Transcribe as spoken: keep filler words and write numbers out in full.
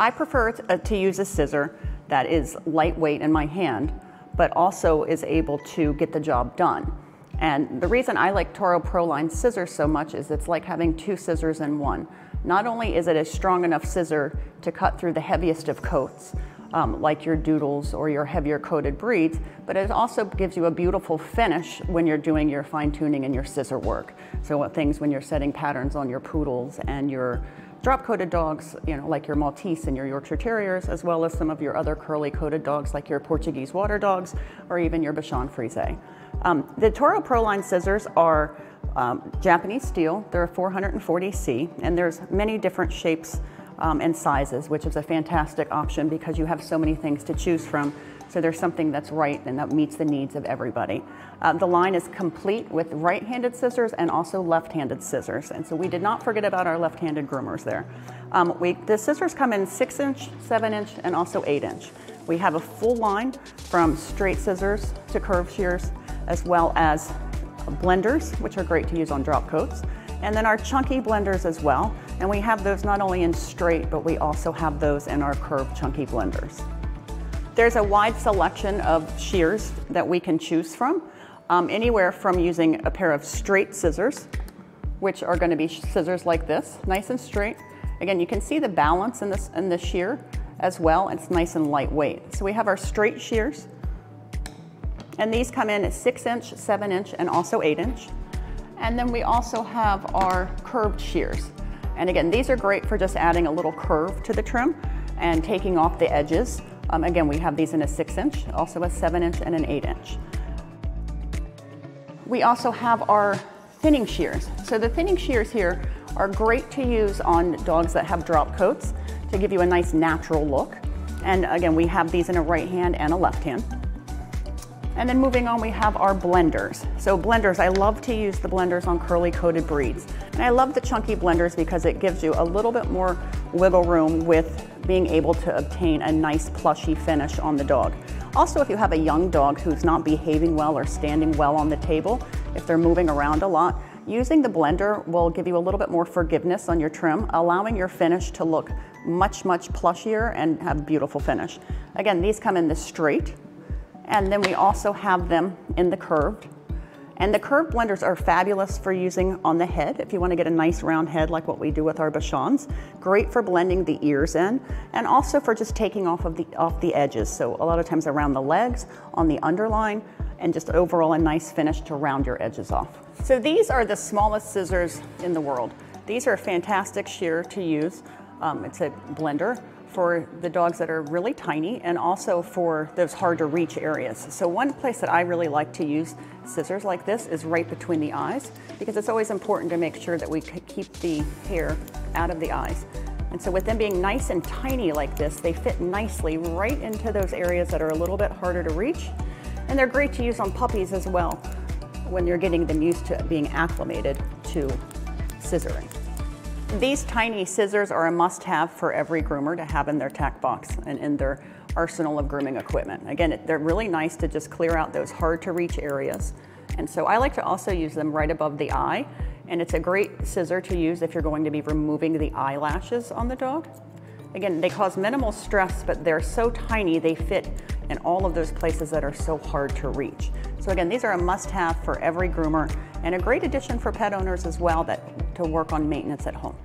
I prefer to use a scissor that is lightweight in my hand, but also is able to get the job done. And the reason I like Tauro Pro Line scissors so much is it's like having two scissors in one. Not only is it a strong enough scissor to cut through the heaviest of coats, um, like your doodles or your heavier coated breeds, but it also gives you a beautiful finish when you're doing your fine tuning and your scissor work. So things when you're setting patterns on your poodles and your drop coated dogs, you know, like your Maltese and your Yorkshire Terriers, as well as some of your other curly coated dogs like your Portuguese water dogs or even your Bichon Frise. Um, the Tauro Pro Line scissors are um, Japanese steel. They're a four forty C, and there's many different shapes um, and sizes, which is a fantastic option because you have so many things to choose from. So there's something that's right and that meets the needs of everybody. Uh, the line is complete with right-handed scissors and also left-handed scissors. And so we did not forget about our left-handed groomers there. Um, we, the scissors come in six inch, seven inch, and also eight inch. We have a full line from straight scissors to curved shears, as well as blenders, which are great to use on drop coats. And then our chunky blenders as well. And we have those not only in straight, but we also have those in our curved chunky blenders. There's a wide selection of shears that we can choose from, um, anywhere from using a pair of straight scissors, which are going to be scissors like this, nice and straight. Again, you can see the balance in this in the shear as well. It's nice and lightweight. So we have our straight shears, and these come in at six inch, seven inch, and also eight inch. And then we also have our curved shears. And again, these are great for just adding a little curve to the trim and taking off the edges. Um, again, we have these in a six inch, also a seven inch and an eight inch. We also have our thinning shears. So the thinning shears here are great to use on dogs that have drop coats to give you a nice natural look. And again, we have these in a right hand and a left hand. And then moving on, we have our blenders. So blenders, I love to use the blenders on curly coated breeds. And I love the chunky blenders because it gives you a little bit more wiggle room with being able to obtain a nice plushy finish on the dog. Also, if you have a young dog who's not behaving well or standing well on the table, if they're moving around a lot, using the blender will give you a little bit more forgiveness on your trim, allowing your finish to look much, much plushier and have a beautiful finish. Again, these come in the straight, and then we also have them in the curved. And the curved blenders are fabulous for using on the head if you want to get a nice round head like what we do with our Bichons. Great for blending the ears in, and also for just taking off of the off the edges. So a lot of times around the legs, on the underline, and just overall a nice finish to round your edges off. So these are the smallest scissors in the world. These are a fantastic shear to use. Um, it's a blender for the dogs that are really tiny and also for those hard to reach areas. So one place that I really like to use scissors like this is right between the eyes, because it's always important to make sure that we keep the hair out of the eyes. And so with them being nice and tiny like this, they fit nicely right into those areas that are a little bit harder to reach. And they're great to use on puppies as well when you're getting them used to being acclimated to scissoring. These tiny scissors are a must-have for every groomer to have in their tack box and in their arsenal of grooming equipment. Again, they're really nice to just clear out those hard-to-reach areas. And so I like to also use them right above the eye, and it's a great scissor to use if you're going to be removing the eyelashes on the dog. Again, they cause minimal stress, but they're so tiny they fit in all of those places that are so hard to reach. So again, these are a must-have for every groomer and a great addition for pet owners as well that to work on maintenance at home.